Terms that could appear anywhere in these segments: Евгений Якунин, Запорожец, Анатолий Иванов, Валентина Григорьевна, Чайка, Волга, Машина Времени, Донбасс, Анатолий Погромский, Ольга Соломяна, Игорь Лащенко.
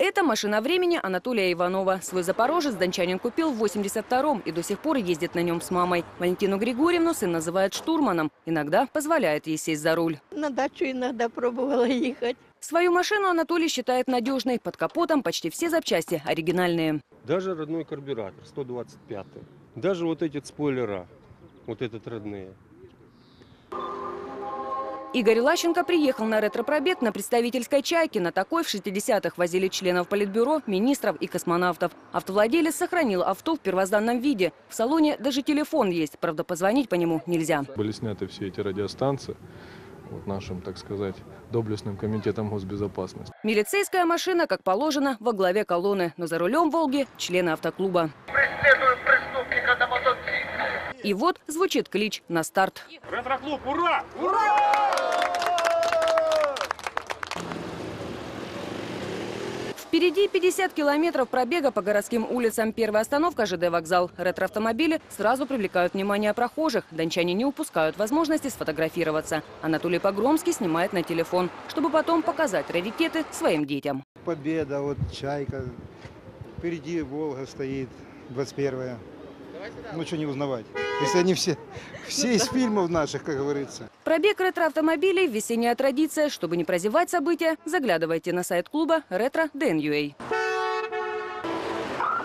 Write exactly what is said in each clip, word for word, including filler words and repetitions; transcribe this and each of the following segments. Это машина времени Анатолия Иванова. Свой «Запорожец» дончанин купил в восемьдесят втором и до сих пор ездит на нем с мамой. Валентину Григорьевну сын называет штурманом. Иногда позволяет ей сесть за руль. На дачу иногда пробовала ехать. Свою машину Анатолий считает надежной. Под капотом почти все запчасти оригинальные. Даже родной карбюратор сто двадцать пятый. Даже вот эти спойлера, вот этот родные. Игорь Лащенко приехал на ретро-пробег на представительской «Чайке». На такой в шестидесятых возили членов политбюро, министров и космонавтов. Автовладелец сохранил авто в первозданном виде. В салоне даже телефон есть, правда, позвонить по нему нельзя. Были сняты все эти радиостанции вот нашим, так сказать, доблестным комитетом госбезопасности. Милицейская машина, как положено, во главе колонны. Но за рулем «Волги» члены автоклуба. Преследуем преступника на мотоцикле. И вот звучит клич на старт. Ретро-клуб, ура! Ура! Впереди пятьдесят километров пробега по городским улицам. Первая остановка – ЖД вокзал. Ретроавтомобили сразу привлекают внимание прохожих. Дончане не упускают возможности сфотографироваться. Анатолий Погромский снимает на телефон, чтобы потом показать раритеты своим детям. Победа, вот «Чайка», впереди «Волга» стоит, двадцать первая. Ну что не узнавать, если они все, все из фильмов наших, как говорится. Пробег ретро-автомобилей – весенняя традиция. Чтобы не прозевать события, заглядывайте на сайт клуба ретро точка дэн точка ю а.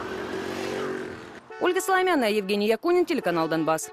Ольга Соломяна, Евгений Якунин, телеканал «Донбасс».